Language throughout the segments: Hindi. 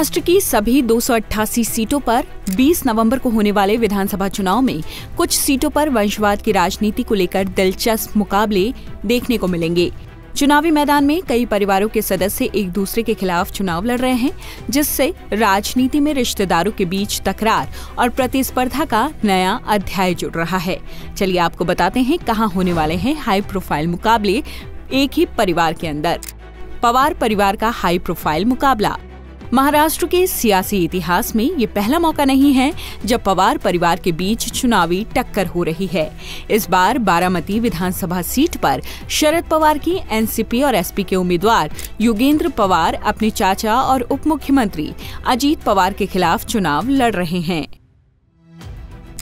महाराष्ट्र की सभी 288 सीटों पर 20 नवंबर को होने वाले विधानसभा चुनाव में कुछ सीटों पर वंशवाद की राजनीति को लेकर दिलचस्प मुकाबले देखने को मिलेंगे। चुनावी मैदान में कई परिवारों के सदस्य एक दूसरे के खिलाफ चुनाव लड़ रहे हैं, जिससे राजनीति में रिश्तेदारों के बीच तकरार और प्रतिस्पर्धा का नया अध्याय जुड़ रहा है। चलिए आपको बताते हैं कहाँ होने वाले हैं हाई प्रोफाइल मुकाबले एक ही परिवार के अंदर। पवार परिवार का हाई प्रोफाइल मुकाबला। महाराष्ट्र के सियासी इतिहास में ये पहला मौका नहीं है जब पवार परिवार के बीच चुनावी टक्कर हो रही है। इस बार बारामती विधानसभा सीट पर शरद पवार की एनसीपी और एसपी के उम्मीदवार योगेंद्र पवार अपने चाचा और उप मुख्यमंत्री अजीत पवार के खिलाफ चुनाव लड़ रहे हैं।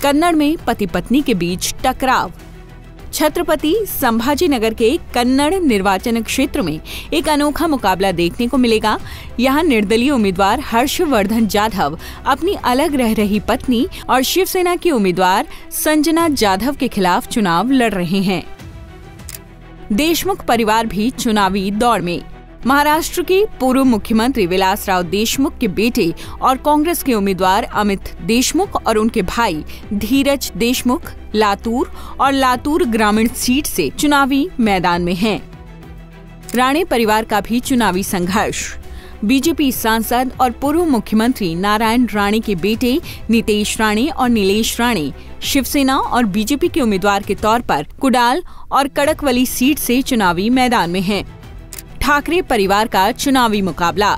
कन्नड़ में पति पत्नी के बीच टकराव। छत्रपति संभाजी नगर के कन्नड़ निर्वाचन क्षेत्र में एक अनोखा मुकाबला देखने को मिलेगा। यहाँ निर्दलीय उम्मीदवार हर्षवर्धन जाधव अपनी अलग रह रही पत्नी और शिवसेना की उम्मीदवार संजना जाधव के खिलाफ चुनाव लड़ रहे हैं। देशमुख परिवार भी चुनावी दौड़ में। महाराष्ट्र के पूर्व मुख्यमंत्री विलासराव देशमुख के बेटे और कांग्रेस के उम्मीदवार अमित देशमुख और उनके भाई धीरज देशमुख लातूर और लातूर ग्रामीण सीट से चुनावी मैदान में हैं। राणे परिवार का भी चुनावी संघर्ष। बीजेपी सांसद और पूर्व मुख्यमंत्री नारायण राणे के बेटे नितेश राणे और नीलेश राणे शिवसेना और बीजेपी के उम्मीदवार के तौर पर कुडाल और कड़कवली सीट से चुनावी मैदान में हैं। ठाकरे परिवार का चुनावी मुकाबला।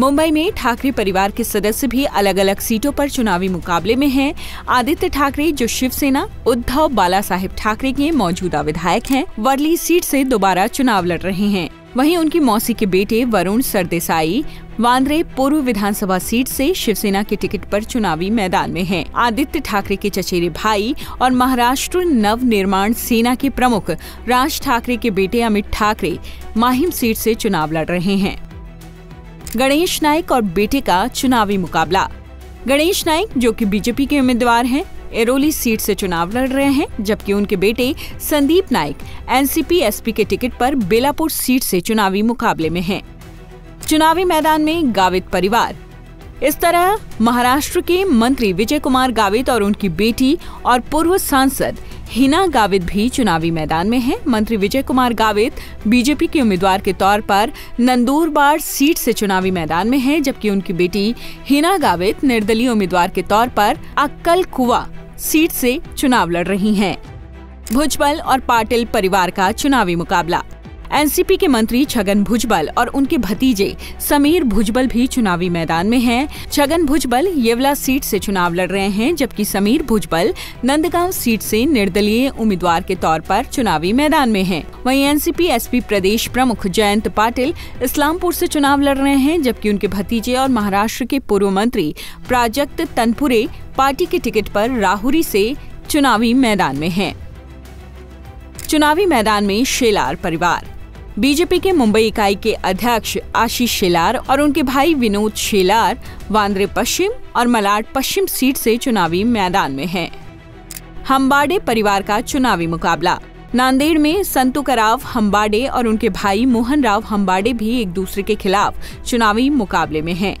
मुंबई में ठाकरे परिवार के सदस्य भी अलग अलग सीटों पर चुनावी मुकाबले में हैं। आदित्य ठाकरे जो शिवसेना उद्धव बाला साहेब ठाकरे के मौजूदा विधायक हैं, वर्ली सीट से दोबारा चुनाव लड़ रहे हैं। वहीं उनकी मौसी के बेटे वरुण सरदेसाई वांद्रे पूर्व विधानसभा सीट से शिवसेना के टिकट पर चुनावी मैदान में हैं। आदित्य ठाकरे के चचेरे भाई और महाराष्ट्र नव निर्माण सेना के प्रमुख राज ठाकरे के बेटे अमित ठाकरे माहिम सीट से चुनाव लड़ रहे हैं। गणेश नाइक और बेटे का चुनावी मुकाबला। गणेश नाइक जो कि बीजेपी के उम्मीदवार हैं, एरोली सीट से चुनाव लड़ रहे हैं, जबकि उनके बेटे संदीप नाइक एनसीपी एसपी के टिकट पर बेलापुर सीट से चुनावी मुकाबले में हैं। चुनावी मैदान में गावित परिवार। इस तरह महाराष्ट्र के मंत्री विजय कुमार गावित और उनकी बेटी और पूर्व सांसद हिना गावित भी चुनावी मैदान में हैं। मंत्री विजय कुमार गावित बीजेपी के उम्मीदवार के तौर पर नंदुरबार सीट से चुनावी मैदान में हैं, जबकि उनकी बेटी हिना गावित निर्दलीय उम्मीदवार के तौर पर अक्कलकुवा सीट से चुनाव लड़ रही हैं। भुजबल और पाटिल परिवार का चुनावी मुकाबला। एनसीपी के मंत्री छगन भुजबल और उनके भतीजे समीर भुजबल भी चुनावी मैदान में हैं। छगन भुजबल येवला सीट से चुनाव लड़ रहे हैं, जबकि समीर भुजबल नंदगांव सीट से निर्दलीय उम्मीदवार के तौर पर चुनावी मैदान में हैं। वहीं एनसीपी एसपी प्रदेश प्रमुख जयंत पाटिल इस्लामपुर से चुनाव लड़ रहे हैं, जबकि उनके भतीजे और महाराष्ट्र के पूर्व मंत्री प्राजक्त तनपुरे पार्टी के टिकट पर राहुरी से चुनावी मैदान में हैं। चुनावी मैदान में शेलार परिवार। बीजेपी के मुंबई इकाई के अध्यक्ष आशीष शेलार और उनके भाई विनोद शेलार वांद्रे पश्चिम और मलाड पश्चिम सीट से चुनावी मैदान में हैं। हम्बाडे परिवार का चुनावी मुकाबला। नांदेड़ में संतुकराव हम्बाडे और उनके भाई मोहनराव हम्बाडे भी एक दूसरे के खिलाफ चुनावी मुकाबले में हैं।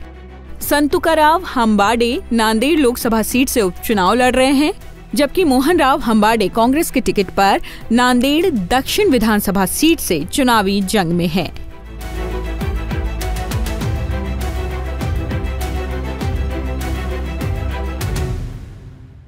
संतुकराव हम्बाडे नांदेड़ लोकसभा सीट से उपचुनाव लड़ रहे हैं, जबकि मोहनराव हम्बाडे कांग्रेस के टिकट पर नांदेड़ दक्षिण विधानसभा सीट से चुनावी जंग में हैं।